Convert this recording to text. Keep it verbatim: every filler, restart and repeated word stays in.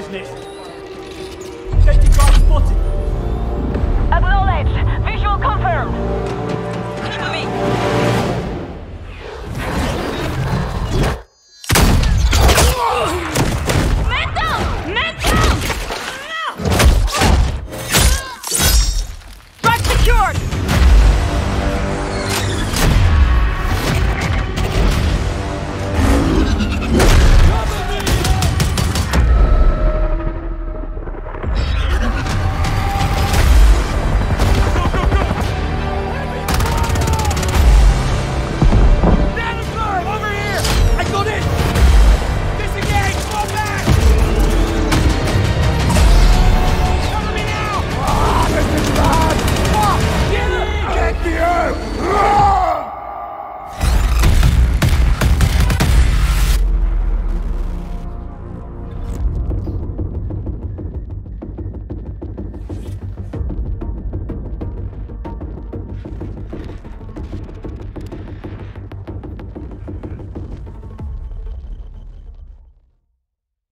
isn't it?